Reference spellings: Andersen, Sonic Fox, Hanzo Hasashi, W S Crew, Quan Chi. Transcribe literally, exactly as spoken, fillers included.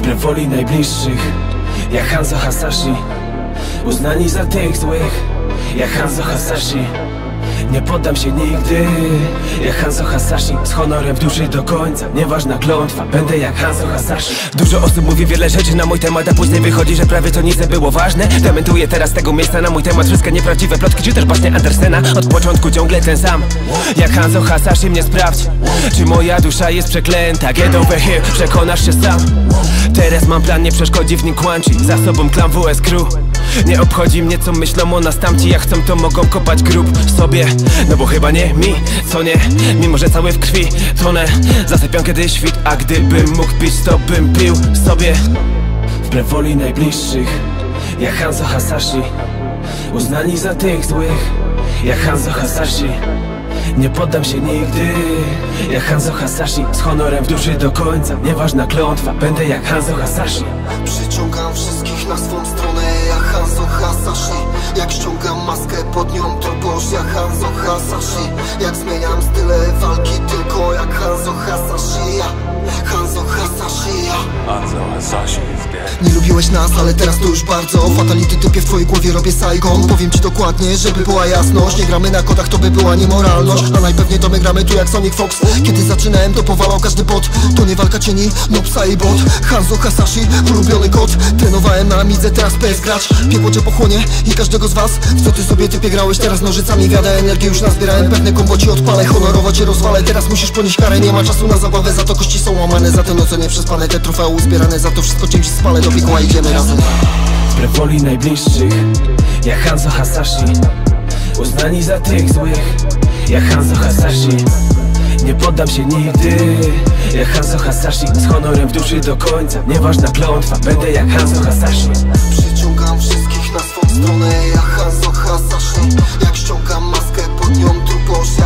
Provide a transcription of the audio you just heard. Wbrew woli najbliższych, jak Hanzo Hasashi, uznani za tych złych, jak Hanzo Hasashi. Nie poddam się nigdy, jak Hanzo Hasashi. Z honorem w duszy do końca, nieważna klątwa, będę jak Hanzo Hasashi. Dużo osób mówi wiele rzeczy na mój temat, a później wychodzi, że prawie to nic było ważne. Dementuję teraz tego miejsca na mój temat wszystkie nieprawdziwe plotki, czy też baśnie Andersena. Od początku ciągle ten sam, jak Hanzo Hasashi. Mnie sprawdź, czy moja dusza jest przeklęta. Get over here, przekonasz się sam. Teraz mam plan, nie przeszkodzi w nim Quan Chi. Za sobą klan W S Crew. Nie obchodzi mnie, co myślą o nas tamci. Jak chcą, to mogą kopać grób sobie. No bo chyba nie mi, co nie? Mimo, że cały w krwi tonę, zasypiam kiedy świt. A gdybym mógł pić, to bym pił sobie. Wbrew woli najbliższych, jak Hanzo Hasashi, uznani za tych złych, jak Hanzo Hasashi. Nie poddam się nigdy, jak Hanzo Hasashi. Z honorem w duszy do końca, nieważna klątwa, będę jak Hanzo Hasashi. Przyciągam wszystkich na swą stronę, jak Hanzo Hasashi. Jak ściągam maskę pod nią, to boż jak Hanzo Hasashi. Jak zmieniam style walki, tylko jak Hanzo Hasashi. Hanzo Hasashi. Hanzo Hasashi. Nie lubiłeś nas, ale teraz to już bardzo. Fatality typie w twojej głowie robię psycho. Powiem ci dokładnie, żeby była jasność. Nie gramy na kodach, to by była niemoralność. A najpewniej to my gramy tu jak Sonic Fox. Kiedy zaczynałem, to powalał każdy bot. To nie walka cieni, no psa i bot. Hanzo Hasashi, ulubiony kot. Trenowałem na midze, teraz P S gracz. Piekło cię pochłonie i każdego z was. W co ty sobie typie grałeś, teraz nożycami wiada. Energię już nazbierałem, pewne kombo ci odpalę. Honorowo cię rozwalę, teraz musisz ponieść karę. Nie ma czasu na zabawę, za to kości są łamane. Za te noce nieprzespane, te trofeum zbierane. Za to wszystko czymś spalę, do piekła idziemy razem. Wbrew woli najbliższych, jak Hanzo Hasashi, uznani za tych złych, jak Hanzo Hasashi. Nie poddam się nigdy, jak Hanzo Hasashi. Z honorem w duszy do końca, nieważna klątwa, będę jak Hanzo Hasashi. Przyciągam wszystkich na swą stronę, jak Hanzo Hasashi. Jak ściągam maskę pod nią truposz.